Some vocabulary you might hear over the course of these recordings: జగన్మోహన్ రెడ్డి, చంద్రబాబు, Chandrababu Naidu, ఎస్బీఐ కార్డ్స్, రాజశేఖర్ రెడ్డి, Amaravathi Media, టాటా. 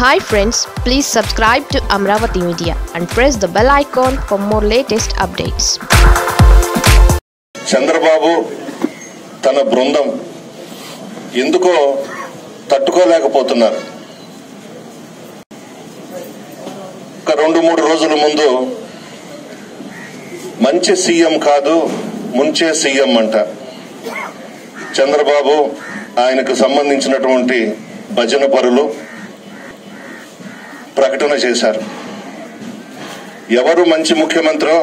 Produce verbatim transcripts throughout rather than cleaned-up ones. Hi friends, please subscribe to Amaravathi Media and press the bell icon for more latest updates. Chandrababu తన బృందం ఎందుకో తట్టుకోలేకపోతున్నారు. ఒక రెండు మూడు రోజుల ముందు మంచి సీఎం కాదు ముంచే సీఎం అంట చంద్రబాబు ఆయనకు సంబంధించినటువంటి భజన పరులు ప్రకటన చేశారు. ఎవరు మంచి ముఖ్యమంత్రో,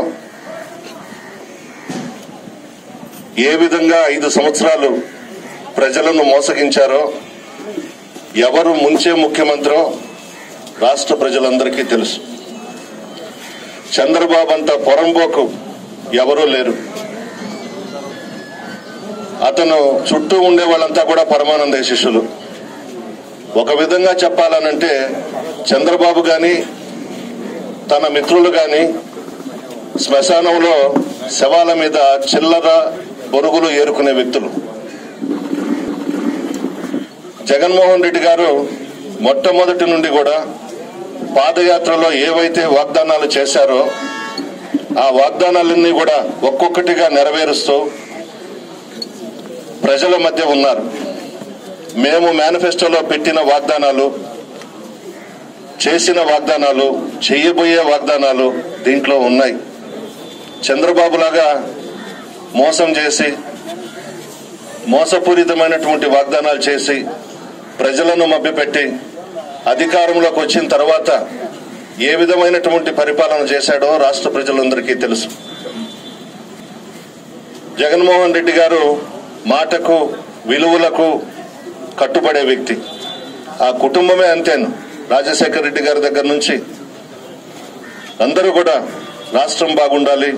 ఏ విధంగా ఐదు సంవత్సరాలు ప్రజలను మోసగించారో, ఎవరు ముంచే ముఖ్యమంత్రో రాష్ట్ర ప్రజలందరికీ తెలుసు. చంద్రబాబు అంత పొరంబోకు ఎవరూ లేరు. అతను చుట్టూ ఉండే వాళ్ళంతా కూడా పరమానంద శిష్యులు. ఒక విధంగా చెప్పాలనంటే చంద్రబాబు కానీ తన మిత్రులు కానీ శ్మశానంలో శవాల మీద చిల్లర బొరుగులు ఏరుకునే వ్యక్తులు. జగన్మోహన్ రెడ్డి గారు మొట్టమొదటి నుండి కూడా పాదయాత్రలో ఏవైతే వాగ్దానాలు చేశారో ఆ వాగ్దానాలన్నీ కూడా ఒక్కొక్కటిగా నెరవేరుస్తూ ప్రజల మధ్య ఉన్నారు. మేము మేనిఫెస్టోలో పెట్టిన వాగ్దానాలు, చేసిన వాగ్దానాలు, చేయబోయే వాగ్దానాలు దీంట్లో ఉన్నాయి. చంద్రబాబులాగా మోసం చేసి మోసపూరితమైనటువంటి వాగ్దానాలు చేసి ప్రజలను మభ్యపెట్టి అధికారంలోకి వచ్చిన తర్వాత ఏ విధమైనటువంటి పరిపాలన చేశాడో రాష్ట్ర ప్రజలందరికీ తెలుసు. జగన్మోహన్ రెడ్డి గారు మాటకు విలువలకు కట్టుబడే వ్యక్తి. ఆ కుటుంబమే అంతేను. రాజశేఖర్ రెడ్డి గారి దగ్గర నుంచి అందరూ కూడా రాష్ట్రం బాగుండాలి,